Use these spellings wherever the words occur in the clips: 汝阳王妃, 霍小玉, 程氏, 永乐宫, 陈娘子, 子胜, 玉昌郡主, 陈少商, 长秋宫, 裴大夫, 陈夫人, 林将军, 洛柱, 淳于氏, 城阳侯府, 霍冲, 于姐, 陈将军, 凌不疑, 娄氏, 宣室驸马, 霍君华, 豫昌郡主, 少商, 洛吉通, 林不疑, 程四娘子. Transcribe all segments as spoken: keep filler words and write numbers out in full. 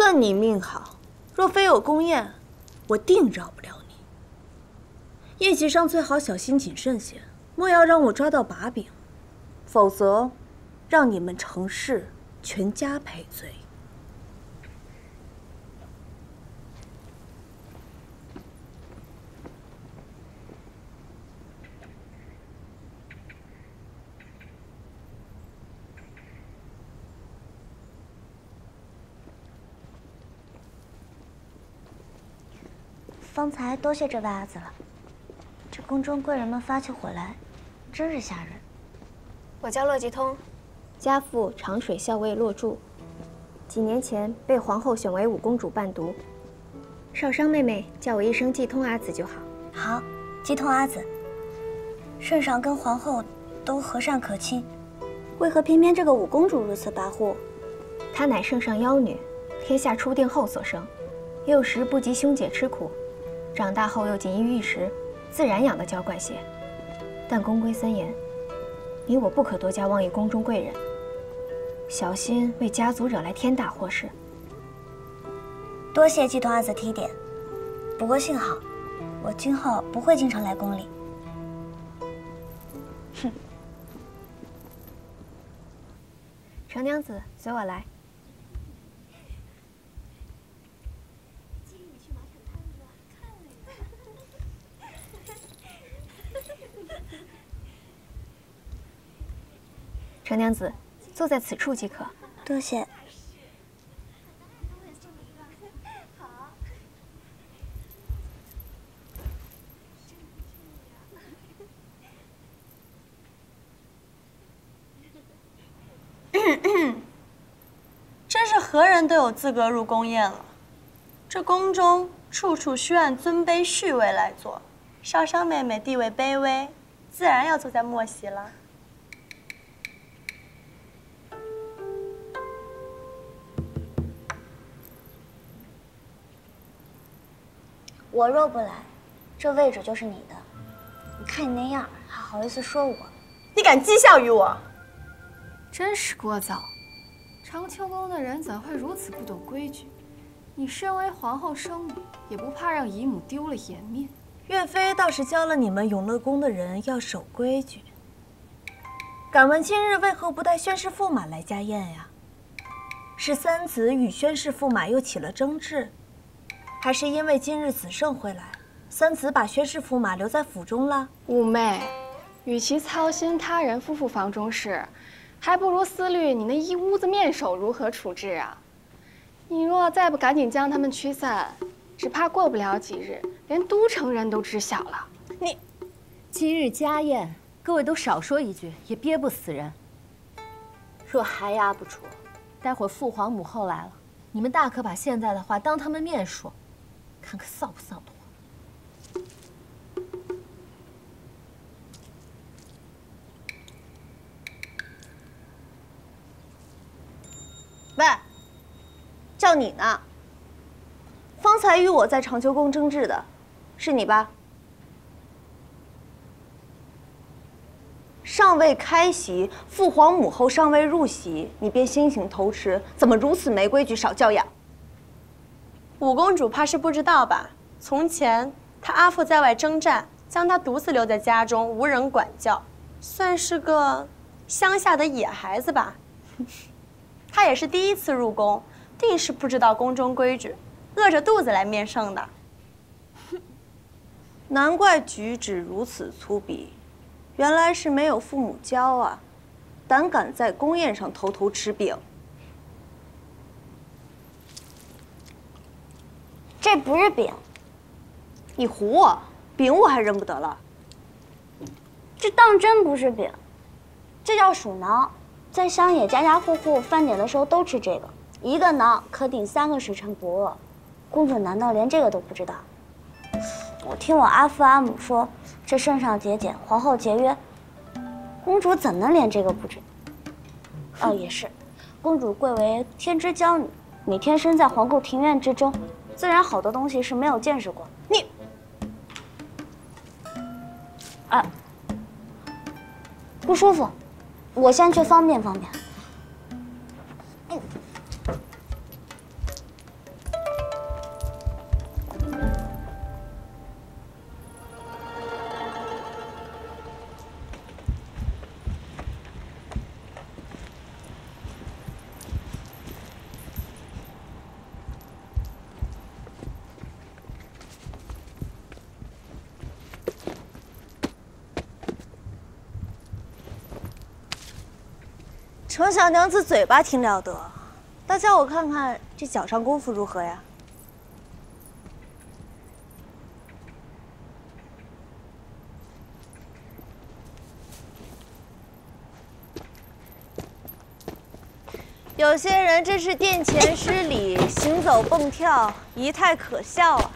算你命好，若非有宫宴，我定饶不了你。宴席上最好小心谨慎些，莫要让我抓到把柄，否则让你们程氏全家赔罪。 方才多谢这位阿紫了，这宫中贵人们发起火来，真是吓人。我叫洛吉通，家父长水校尉洛柱，几年前被皇后选为五公主伴读。少商妹妹叫我一声季通阿紫就好。好，季通阿紫。圣上跟皇后都和善可亲，为何偏偏这个五公主如此跋扈？她乃圣上妖女，天下初定后所生，幼时不及兄姐吃苦。 长大后又锦衣玉食，自然养得娇惯些。但宫规森严，你我不可多加妄议宫中贵人，小心为家族惹来天大祸事。多谢季童阿紫提点，不过幸好，我今后不会经常来宫里。哼。程娘子，随我来。 程娘子，坐在此处即可。多谢。真是何人都有资格入宫宴了。这宫中处处需按尊卑序位来坐，少商妹妹地位卑微，自然要坐在末席了。 我若不来，这位置就是你的。你看你那样，还好意思说我？你敢讥笑于我？真是聒噪！长秋宫的人怎会如此不懂规矩？你身为皇后生母，也不怕让姨母丢了颜面？岳飞倒是教了你们永乐宫的人要守规矩。敢问今日为何不带宣室驸马来家宴呀？是三子与宣室驸马又起了争执？ 还是因为今日子胜会来，三子把宣室驸马留在府中了。五妹，与其操心他人夫妇房中事，还不如思虑你那一屋子面首如何处置啊！你若再不赶紧将他们驱散，只怕过不了几日，连都城人都知晓了。你，今日家宴，各位都少说一句，也憋不死人。若还压不住，待会儿父皇母后来了，你们大可把现在的话当他们面说。 看看臊不臊得慌！喂，叫你呢。方才与我在长秋宫争执的，是你吧？尚未开席，父皇母后尚未入席，你便先行偷吃，怎么如此没规矩，少教养！ 五公主怕是不知道吧？从前她阿父在外征战，将她独自留在家中，无人管教，算是个乡下的野孩子吧。她也是第一次入宫，定是不知道宫中规矩，饿着肚子来面圣的。难怪举止如此粗鄙，原来是没有父母教啊！胆敢在宫宴上偷偷吃饼。 这不是饼，你唬我，饼我还认不得了。这当真不是饼，这叫鼠挠，在乡野家家户户饭点的时候都吃这个，一个挠可顶三个时辰不饿。公主难道连这个都不知道？我听我阿父阿母说，这圣上节俭，皇后节约，公主怎能连这个不知？哦，也是，公主贵为天之娇女，每天身在皇宫庭院之中。 自然，好多东西是没有见识过。你，哎，不舒服，我先去方便方便。嗯，程小娘子嘴巴挺了得，倒叫我看看这脚上功夫如何呀？有些人真是殿前失礼，行走蹦跳，仪态可笑啊！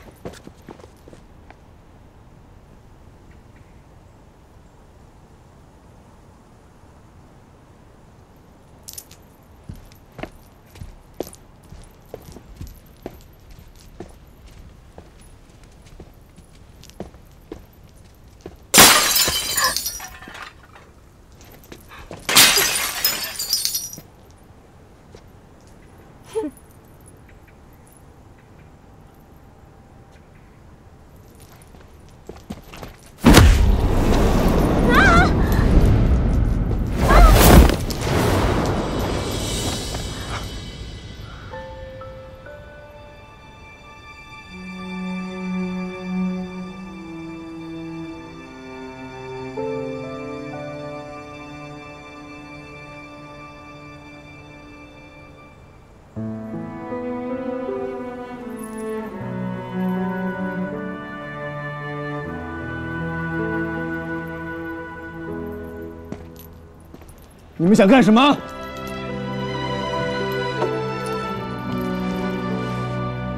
你们想干什么？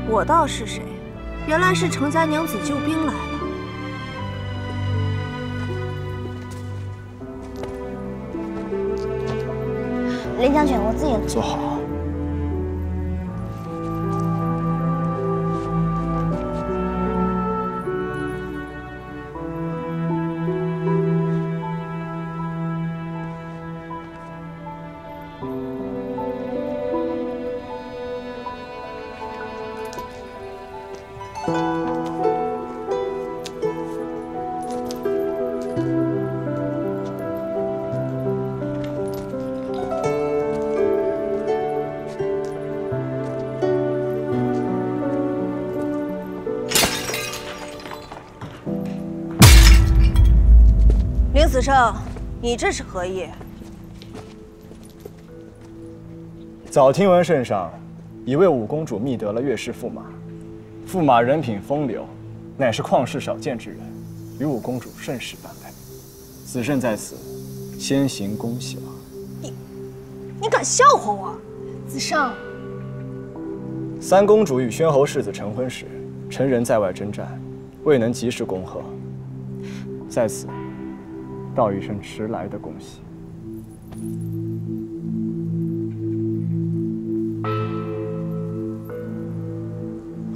我倒是谁？原来是程家娘子救兵来了。 林将军，我自己坐好。子胜，你这是何意？早听闻圣上，一位五公主觅得了岳氏驸马，驸马人品风流，乃是旷世少见之人，与五公主甚是般配。子胜在此，先行恭喜啊！你，你敢笑话我？子胜，三公主与宣侯世子成婚时，臣人在外征战，未能及时恭贺，在此。 道一声迟来的恭喜。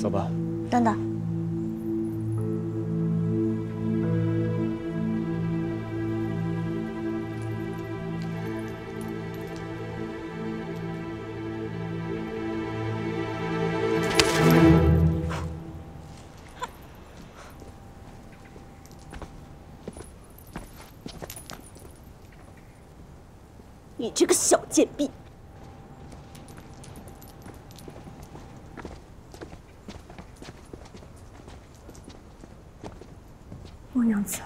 走吧。等等。你这个小贱婢！穆娘子，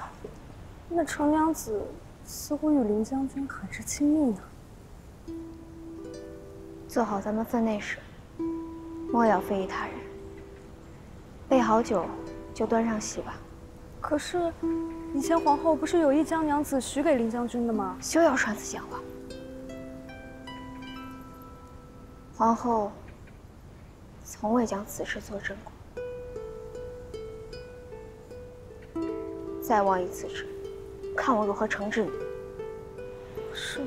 那程娘子似乎与林将军很是亲密呢。做好咱们分内事，莫要非议他人。备好酒，就端上席吧。可是，以前皇后不是有意将娘子许给林将休的吗？休要擅自讲话！ 皇后从未将此事作证过，再妄议此事，看我如何惩治你！是吗？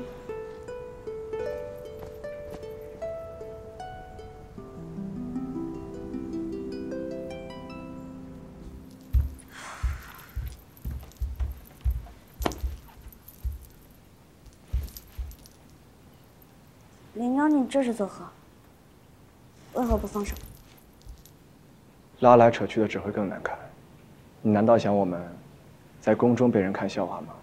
林娘，你这是作何？ 为何不放手？拉来扯去的只会更难看。你难道想我们在宫中被人看笑话吗？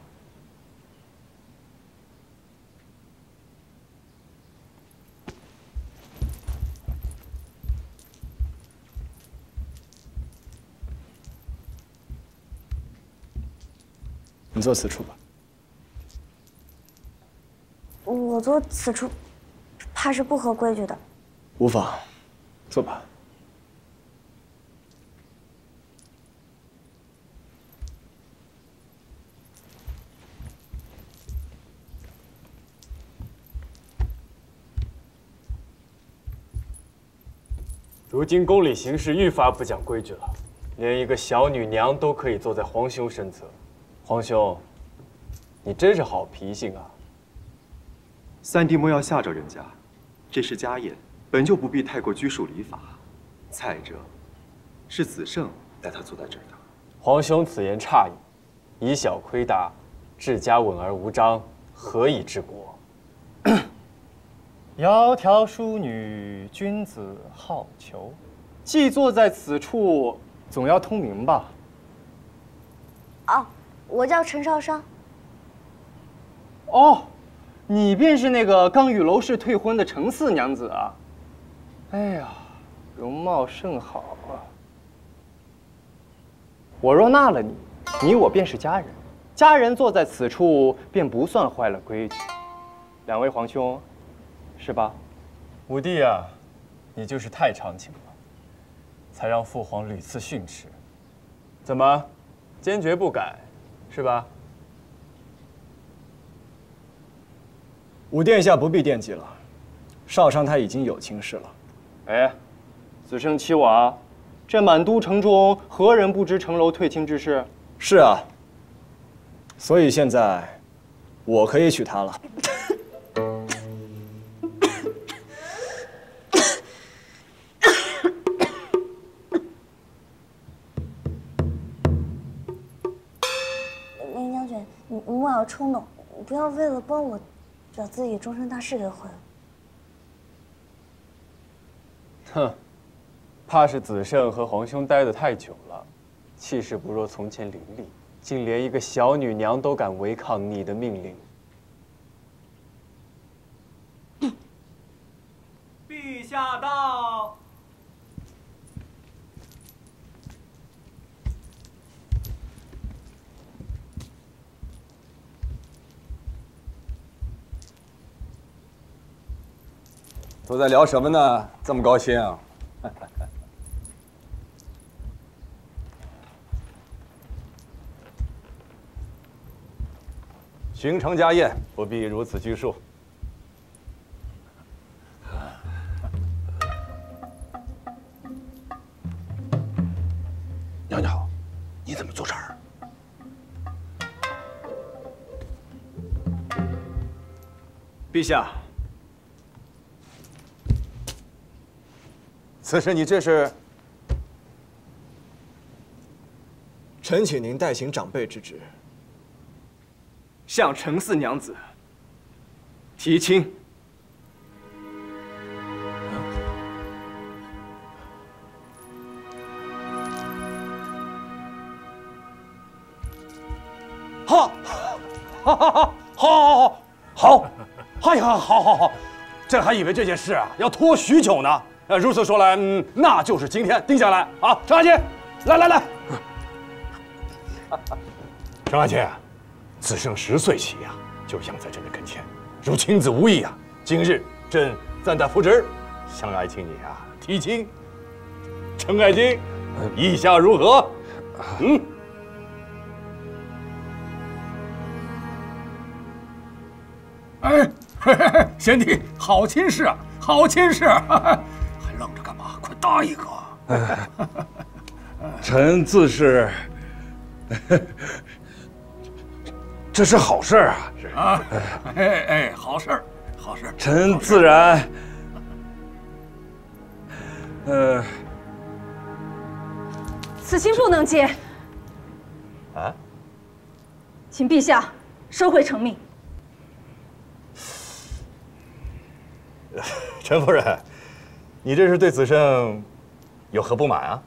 你坐此处吧。我族此处怕是不合规矩的。无妨，坐吧。如今宫里行事愈发不讲规矩了，连一个小女娘都可以坐在皇兄身侧。皇兄，你真是好脾性啊！ 三弟莫要吓着人家，这是家宴，本就不必太过拘束礼法。再者，是子胜带他坐在这儿的。皇兄此言差矣，以小亏大，治家稳而无章，何以治国？窈窕淑女，君子好逑。既坐在此处，总要通名吧？哦，我叫陈少商。哦。 你便是那个刚与娄氏退婚的程四娘子啊！哎呀，容貌甚好啊！我若纳了你，你我便是佳人。佳人坐在此处，便不算坏了规矩。两位皇兄，是吧？五弟啊，你就是太长情了，才让父皇屡次训斥。怎么，坚决不改，是吧？ 五殿下不必惦记了，少商他已经有亲事了。哎，子胜欺我啊！这满都城中何人不知城楼退亲之事？是啊，所以现在我可以娶她了。林将军，你你莫要冲动，不要为了帮我。 把自己终身大事给毁了。哼，怕是子胜和皇兄待得太久了，气势不若从前凌厉，竟连一个小女娘都敢违抗你的命令。嗯、陛下到。都在聊什么呢？这么高兴啊！寻常家宴不必如此拘束。娘娘好，你怎么坐这儿？ 陛下。 此事你这是？臣请您代行长辈之职，向程四娘子提亲。好，好，好，好，好，好，好，哎呀，好好好，朕还以为这件事啊要拖许久呢。 那如此说来，嗯，那就是今天定下来啊！程阿姐，来来来，程阿姐，子胜十岁起呀、啊，就养在朕的跟前，如亲子无异啊！今日朕暂代扶植，想爱卿你啊提亲，程爱卿，意下如何？嗯，哎，嘿嘿嘿，贤弟，好亲事啊，好亲事、啊！ 愣着干嘛？快搭一个！臣自是，这是好事啊！啊，哎哎，好事儿，好事儿！臣自然，呃，此亲不能接。啊！请陛下收回成命。陈夫人。 你这是对子胜有何不满啊？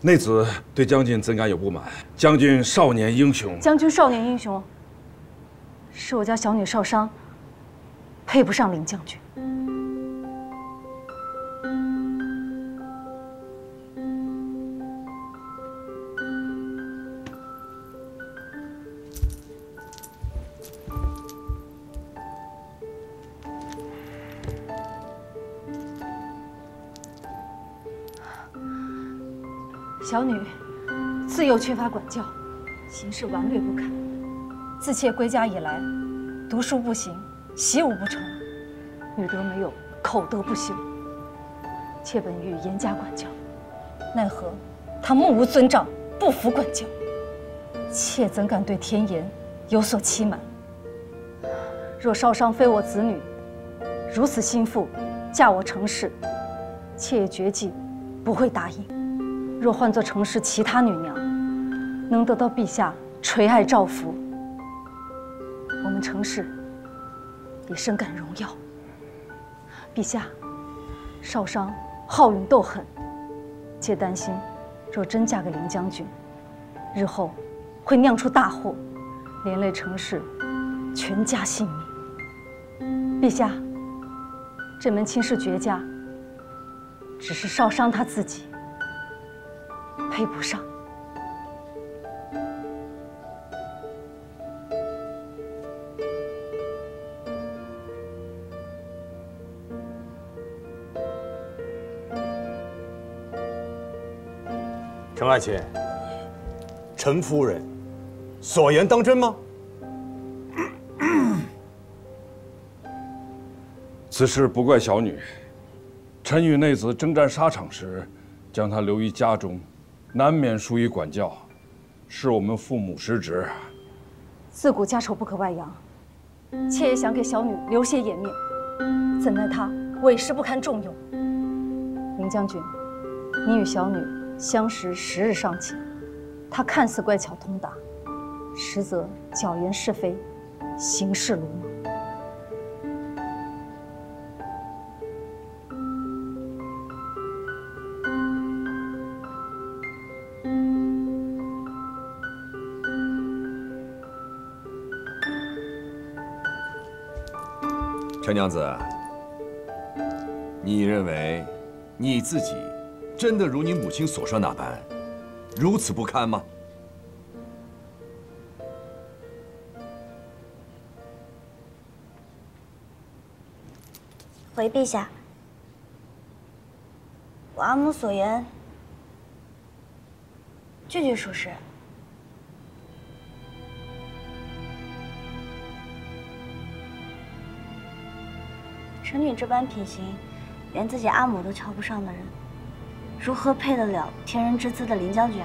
内子对将军怎敢有不满？将军少年英雄，将军少年英雄，是我家小女少商配不上林将军。小女自幼缺乏管教，行事顽劣不堪。自妾归家以来，读书不行，习武不成，女德没有，口德不修。妾本欲严加管教，奈何他目无尊长，不服管教。妾怎敢对天颜有所欺瞒？若少商非我子女，如此心腹，嫁我程氏，妾也决计不会答应。 若换作城市其他女娘，能得到陛下垂爱照拂，我们城市也深感荣耀。陛下，少商好勇斗狠，妾担心，若真嫁给林将军，日后会酿出大祸，连累城市全家性命。陛下，这门亲事绝佳，只是少商他自己 配不上。程爱卿，陈夫人所言当真吗？此事不怪小女，臣与内子征战沙场时，将她留于家中， 难免疏于管教，是我们父母失职。自古家丑不可外扬，妾也想给小女留些颜面，怎奈她委实不堪重用。林将军，你与小女相识十日尚浅，她看似乖巧通达，实则巧言是非，行事鲁莽。 陈娘子，你认为你自己真的如你母亲所说那般如此不堪吗？回陛下，我阿母所言句句属实。 臣女这般品行，连自己阿母都瞧不上的人，如何配得了天人之资的林将军？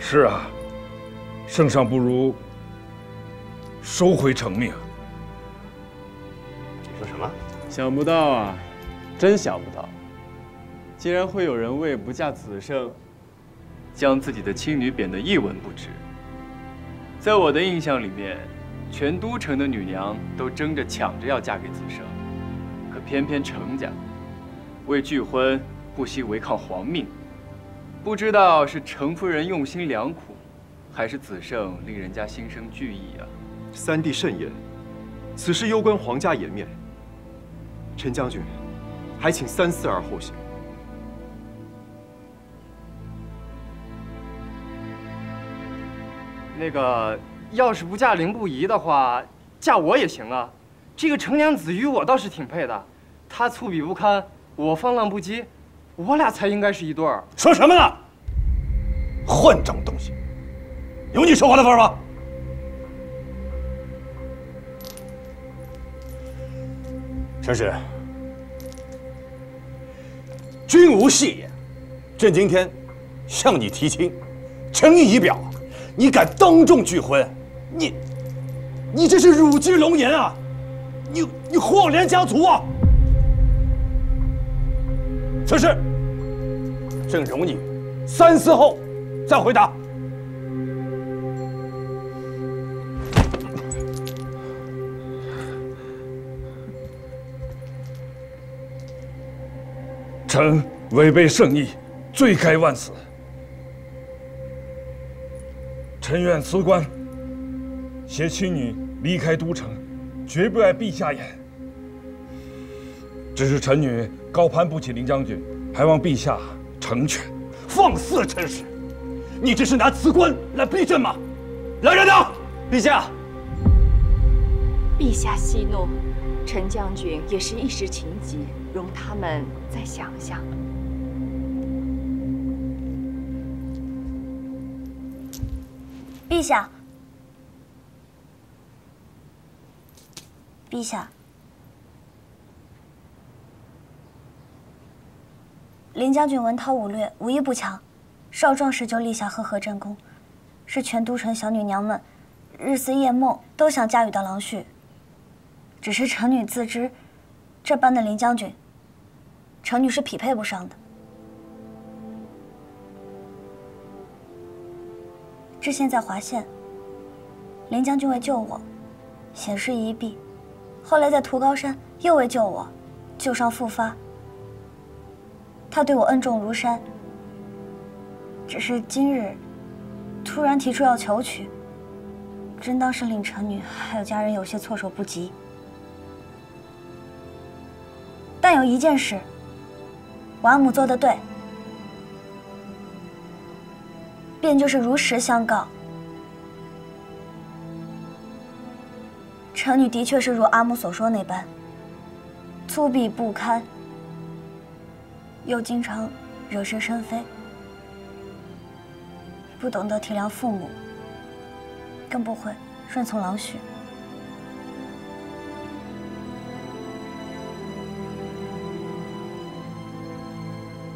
是啊，圣上不如收回成命。你说什么？想不到啊，真想不到，竟然会有人为不嫁子圣， 将自己的亲女贬得一文不值。在我的印象里面，全都城的女娘都争着抢着要嫁给子生，可偏偏程家为拒婚不惜违抗皇命。不知道是程夫人用心良苦，还是子胜令人家心生惧意啊！三弟慎言，此事攸关皇家颜面。陈将军，还请三思而后行。 那个，要是不嫁凌不疑的话，嫁我也行啊。这个程娘子与我倒是挺配的，她粗鄙不堪，我放浪不羁，我俩才应该是一对儿。说什么呢？混账东西，有你说话的份儿吗？陈氏，君无戏也。朕今天向你提亲，诚意已表。 你敢当众拒婚，你，你这是辱居龙颜啊！你你祸连家族啊！此事，朕容你三思后再回答。臣违背圣意，罪该万死。 臣愿辞官，携妻女离开都城，绝不碍陛下眼。只是臣女高攀不起林将军，还望陛下成全。放肆，陈氏！你这是拿辞官来逼朕吗？来人呐！陛下！陛下息怒，陈将军也是一时情急，容他们再想想。陛下，陛下，林将军文韬武略，武艺不强，少壮时就立下赫赫战功，是全都城小女娘们日思夜梦都想嫁与的郎婿。 只是臣女自知，这般的林将军，臣女是匹配不上的。知县在华县，林将军为救我，险事一避；后来在屠高山又为救我，旧伤复发。他对我恩重如山，只是今日突然提出要求娶，真当是令臣女还有家人有些措手不及。 但有一件事，我阿母做得对，便就是如实相告。臣女的确是如阿母所说那般，粗鄙不堪，又经常惹是生非，不懂得体谅父母，更不会顺从郎婿。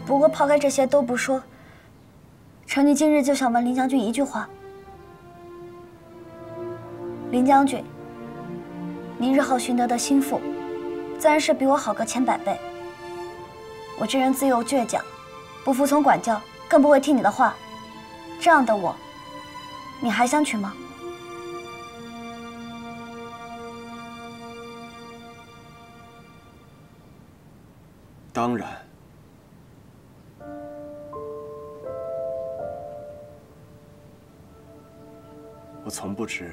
不过抛开这些都不说，臣女今日就想问林将军一句话：林将军，您日后寻得的心腹，自然是比我好个千百倍。我这人自幼倔强，不服从管教，更不会听你的话。这样的我，你还想娶吗？当然。 我从不知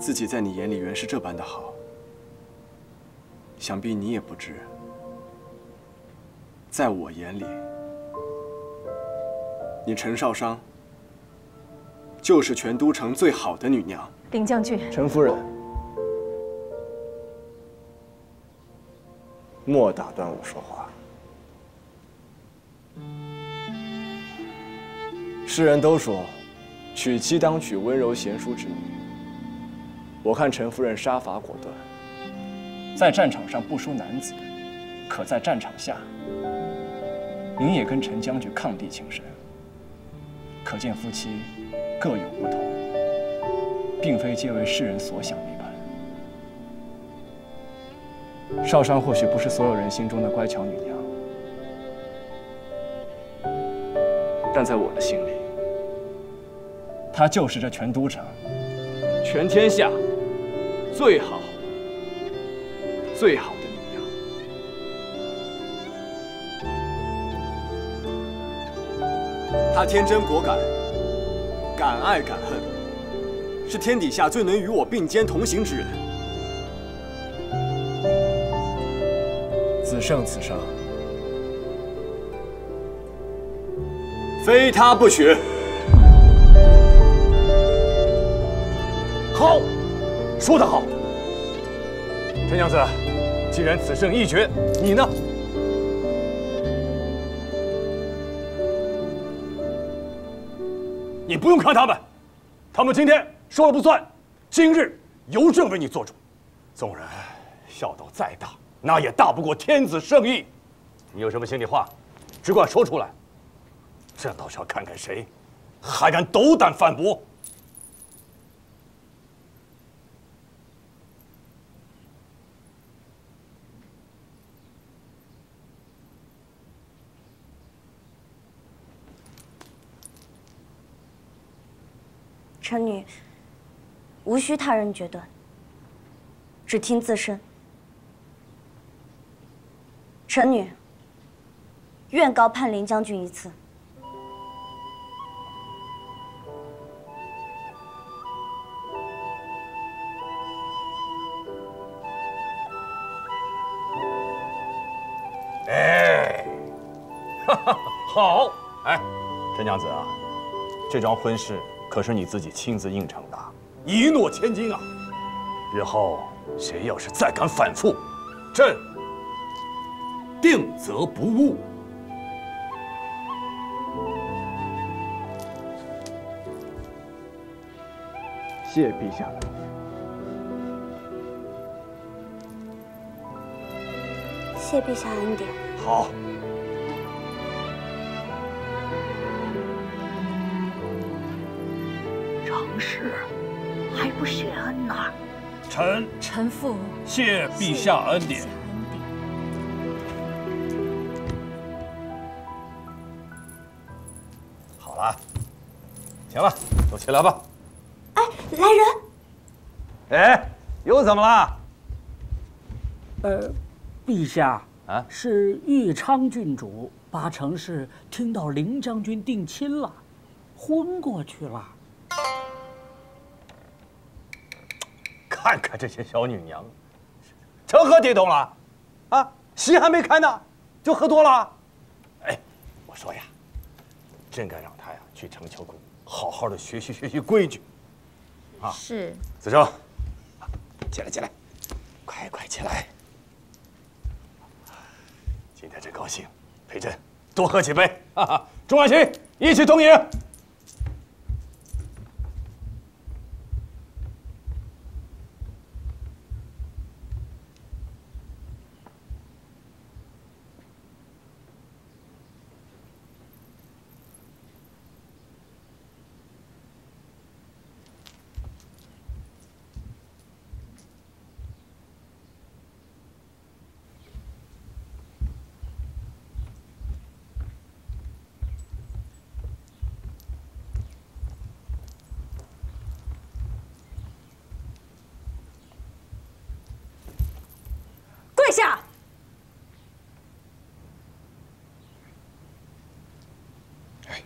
自己在你眼里原是这般的好，想必你也不知，在我眼里，你陈少商就是全都城最好的女娘。林将军，陈夫人，莫打断我说话。世人都说。 娶妻当娶温柔贤淑之女，我看陈夫人杀伐果断，在战场上不输男子，可在战场下，您也跟陈将军抗敌情深，可见夫妻各有不同，并非皆为世人所想那般。少商或许不是所有人心中的乖巧女娘，但在我的心里。 她就是这全都城，全天下最好、最好的女娘。她天真果敢，敢爱敢恨，是天底下最能与我并肩同行之人。子胜，子商，非她不娶。 好，说得好。陈娘子，既然此胜一绝，你呢？你不用看他们，他们今天说了不算，今日由朕为你做主。纵然孝道再大，那也大不过天子圣意。你有什么心里话，只管说出来。朕倒是要看看谁还敢斗胆反驳。 臣女无需他人决断，只听自身。臣女愿高攀林将军一次。哎，哈哈，好！哎，陈娘子啊，这桩婚事。 可是你自己亲自应承的，一诺千金啊！日后谁要是再敢反复，朕定责不误。谢陛下。 谢陛下恩典。好。常侍还不谢恩呢。臣臣父谢陛下恩典。好了，行了，都起来吧。哎，来人！哎，又怎么了？呃。 陛下啊，是豫昌郡主八成是听到凌将军定亲了，昏过去了。看看这些小女娘，成何体统了？啊，席还没开呢，就喝多了。哎，我说呀，真该让她呀去长秋宫，好好的学习学习规矩。啊，是。子正，起来起来，快快起来。 今天真高兴，陪朕多喝几杯。哈哈，众爱卿一起同饮。跪下！哎，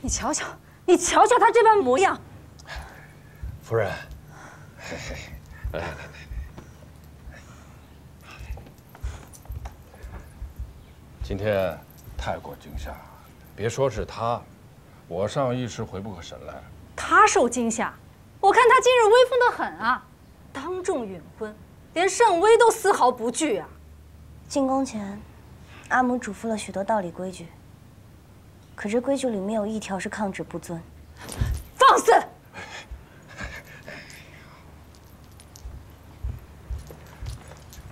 你瞧瞧，你瞧瞧他这般模样。夫人，嘿嘿，来来来，今天太过惊吓。 别说是他，我尚一时回不过神来。他受惊吓，我看他今日威风得很啊，当众允婚，连圣威都丝毫不惧啊。进宫前，阿母嘱咐了许多道理规矩，可这规矩里没有一条是抗旨不遵。放肆！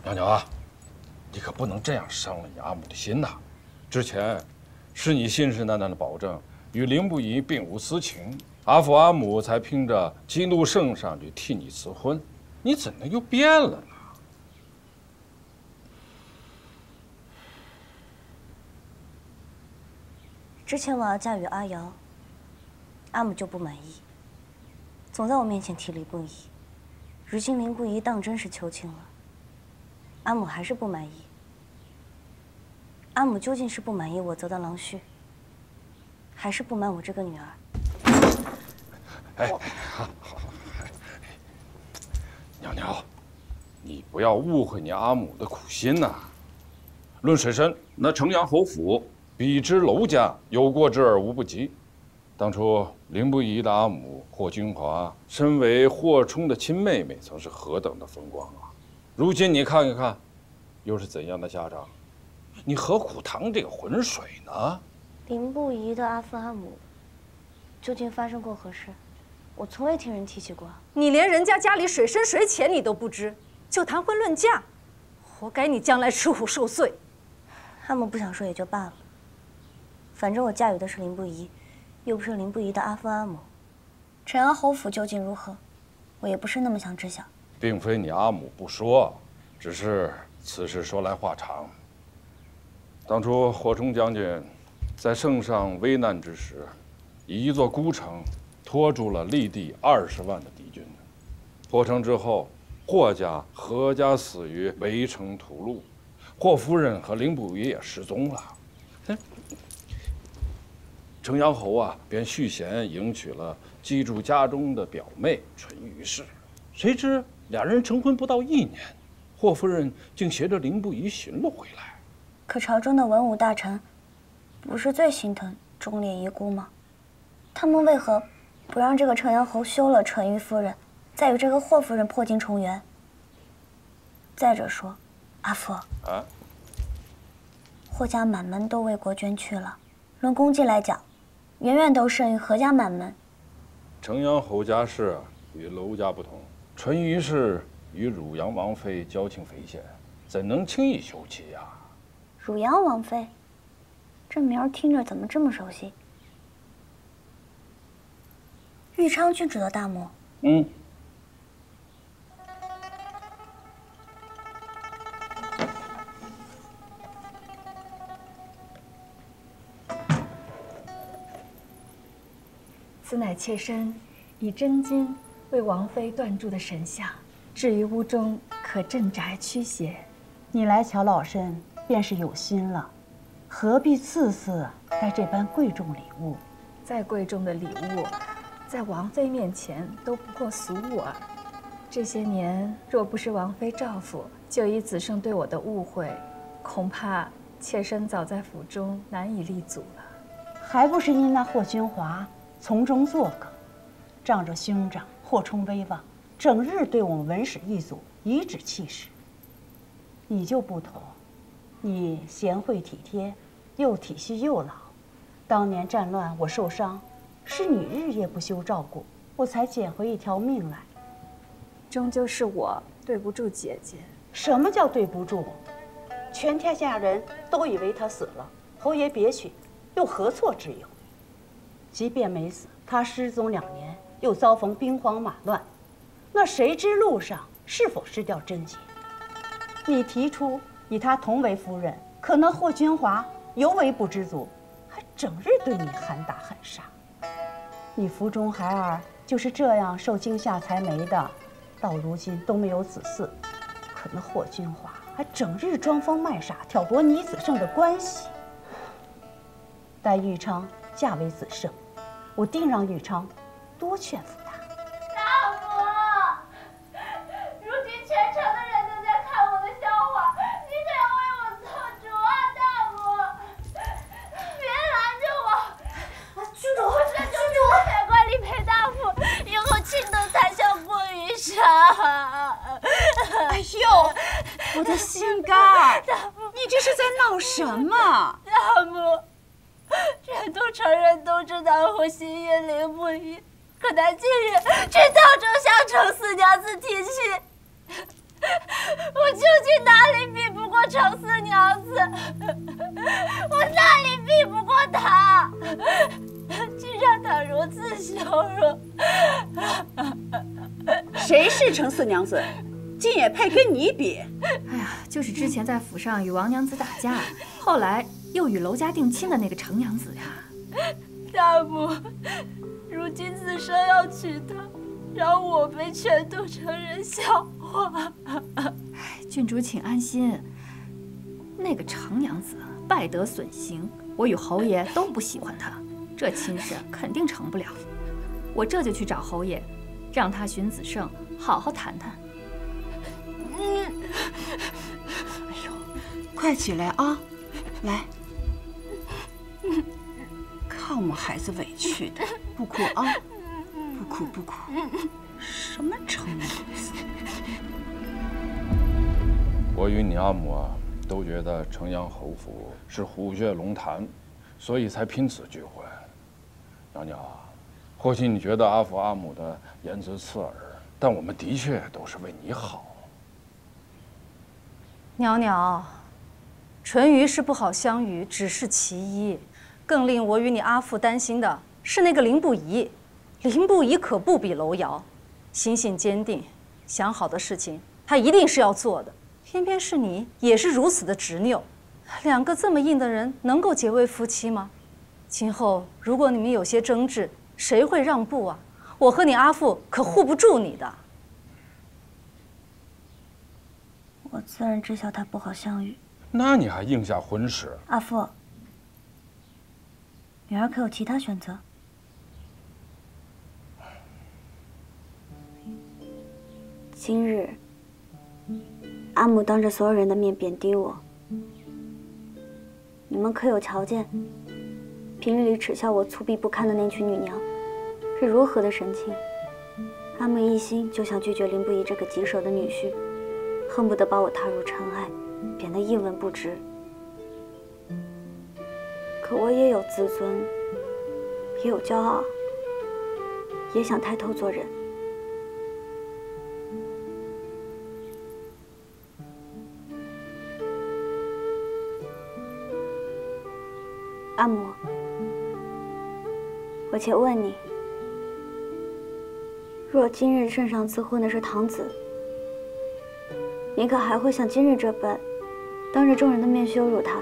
娘娘啊，你可不能这样伤了你阿母的心呐。之前。 是你信誓旦旦的保证，与凌不疑并无私情，阿父阿母才拼着激怒圣上去替你辞婚，你怎能又变了呢？之前我要嫁与阿瑶，阿母就不满意，总在我面前提凌不疑。如今凌不疑当真是求亲了，阿母还是不满意。 阿母究竟是不满意我择的郎婿，还是不满我这个女儿？哎，好，好，好，娘娘，你不要误会你阿母的苦心呐。论水深，那城阳侯府比之楼家，有过之而无不及。当初凌不疑的阿母霍君华，身为霍冲的亲妹妹，曾是何等的风光啊！如今你看一看，又是怎样的下场？ 你何苦淌这个浑水呢？凌不疑的阿父阿母，究竟发生过何事？我从未听人提起过。你连人家家里水深水浅你都不知，就谈婚论嫁，活该你将来吃苦受罪。阿母不想说也就罢了，反正我嫁与的是凌不疑，又不是凌不疑的阿父阿母。城阳侯府究竟如何，我也不是那么想知晓。并非你阿母不说，只是此事说来话长。 当初霍冲将军在圣上危难之时，以一座孤城拖住了立地二十万的敌军。破城之后，霍家、何家死于围城屠戮，霍夫人和凌不疑也失踪了。城阳侯啊，便续弦迎娶了寄住家中的表妹淳于氏，谁知俩人成婚不到一年，霍夫人竟携着凌不疑寻了回来。可朝中的文武大臣，不是最心疼忠烈遗孤吗？他们为何不让这个城阳侯休了淳于夫人，再与这个霍夫人破镜重圆？再者说，阿福，啊，霍家满门都为国捐躯了，论功绩来讲，远远都胜于何家满门。城阳侯家世与娄家不同，淳于氏与汝阳王妃交情匪浅，怎能轻易休妻呀？汝阳王妃，这名儿听着怎么这么熟悉？ 玉昌郡主的大墓。嗯。此乃妾身以真金为王妃锻铸的神像，置于屋中，可镇宅驱邪。你来瞧老身，便是有心了，何必次次带这般贵重礼物？再贵重的礼物， 在王妃面前都不过俗物耳。这些年若不是王妃照拂，就以子胜对我的误会，恐怕妾身早在府中难以立足了。还不是因那霍君华从中作梗，仗着兄长霍冲威望，整日对我们文史一族颐指气使。你就不同，你贤惠体贴，又体恤幼老。当年战乱我受伤， 是你日夜不休照顾，我才捡回一条命来。终究是我对不住姐姐。什么叫对不住？全天下人都以为他死了，侯爷别娶，又何错之有？即便没死，他失踪两年，又遭逢兵荒马乱，那谁知路上是否失掉贞洁？你提出以他同为夫人，可那霍君华尤为不知足，还整日对你喊打喊杀。 你府中孩儿就是这样受惊吓才没的，到如今都没有子嗣。可那霍君华还整日装疯卖傻，挑拨你子胜的关系。待玉昌嫁为子胜，我定让玉昌多劝服他。大夫，如今全城的人都在看我的笑话，你得为我做主啊，大夫！别拦着我，啊，郡主，郡主。 裴大夫，以后亲德才孝过于上。哎呦，我的心肝！大夫，你这是在闹什么？大夫，全都城人都知道我心意灵不一，可他近日去沧州襄城四娘子提亲，我究竟哪里比不过程四娘子？我哪里比不过她？ 竟让他如此羞辱！谁是程四娘子，竟也配跟你比？哎呀，就是之前在府上与王娘子打架，后来又与娄家定亲的那个程娘子呀。大母，如今子生要娶她，让我被全都城人笑话。哎，郡主请安心，那个程娘子败德损行，我与侯爷都不喜欢她。 这亲事肯定成不了，我这就去找侯爷，让他寻子胜好好谈谈。嗯，哎呦，快起来啊，来，看我们孩子委屈的，不哭啊，不哭不哭，什么成母子？我与你阿母啊，都觉得城阳侯府是虎穴龙潭，所以才拼死聚会。 娘娘啊，或许你觉得阿福阿母的言辞刺耳，但我们的确都是为你好。娘娘，淳于是不好相与，只是其一，更令我与你阿父担心的是那个林不疑。林不疑可不比楼瑶，心性坚定，想好的事情他一定是要做的。偏偏是你也是如此的执拗，两个这么硬的人能够结为夫妻吗？ 今后如果你们有些争执，谁会让步啊？我和你阿父可护不住你的。我自然知晓他不好相与，那你还硬下婚事？阿父，女儿可有其他选择？今日，阿母当着所有人的面贬低我，你们可有瞧见？平日里耻笑我粗鄙不堪的那群女娘，是如何的神情？阿木一心就想拒绝林不疑这个棘手的女婿，恨不得把我踏入尘埃，贬得一文不值。可我也有自尊，也有骄傲，也想抬头做人。 阿母，我且问你：若今日圣上赐婚的是堂子，你可还会像今日这般，当着众人的面羞辱他？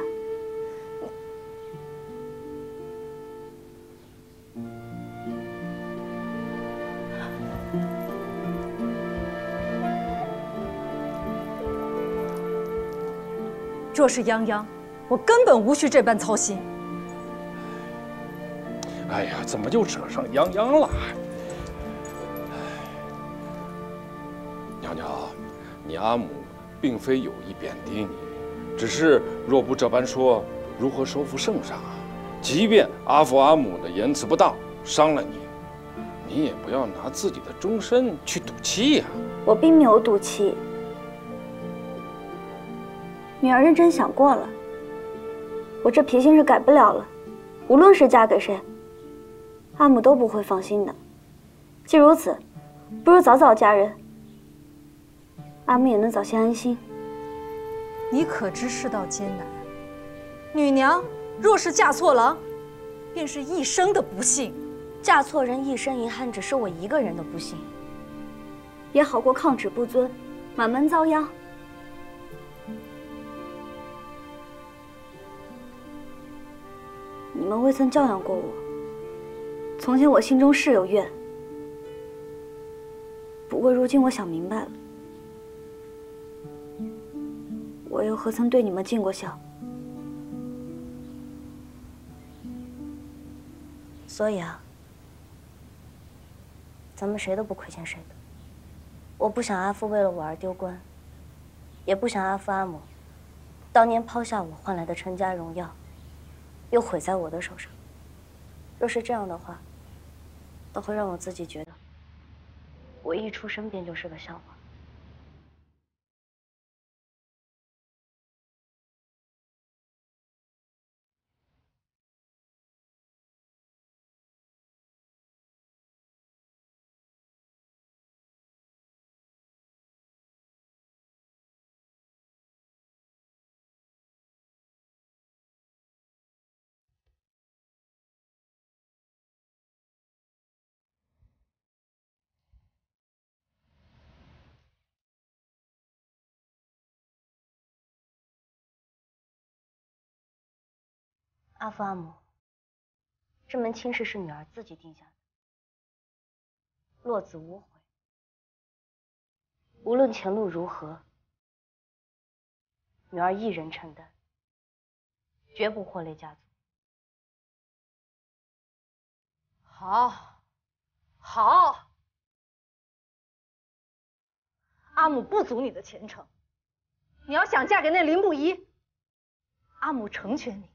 若是泱泱，我根本无需这般操心。 哎呀，怎么就扯上泱泱了？娘娘，你阿母并非有意贬低你，只是若不这般说，如何收服圣上啊？即便阿父阿母的言辞不当伤了你，你也不要拿自己的终身去赌气呀、啊！我并没有赌气，女儿认真想过了，我这脾性是改不了了，无论是嫁给谁。 阿母都不会放心的。既如此，不如早早嫁人，阿母也能早些安心。你可知世道艰难，女娘若是嫁错郎，便是一生的不幸。嫁错人一生遗憾，只是我一个人的不幸，也好过抗旨不遵，满门遭殃。你们未曾教养过我。 从前我心中是有怨，不过如今我想明白了，我又何曾对你们尽过孝？所以啊，咱们谁都不亏欠谁的。我不想阿父为了我而丢官，也不想阿父阿母当年抛下我换来的成家荣耀，又毁在我的手上。若是这样的话， 倒会让我自己觉得，我一出生便就是个笑话。阿父阿母，这门亲事是女儿自己定下的，落子无悔。无论前路如何，女儿一人承担，绝不祸累家族。好，好，阿母不阻你的前程，你要想嫁给那林不疑，阿母成全你。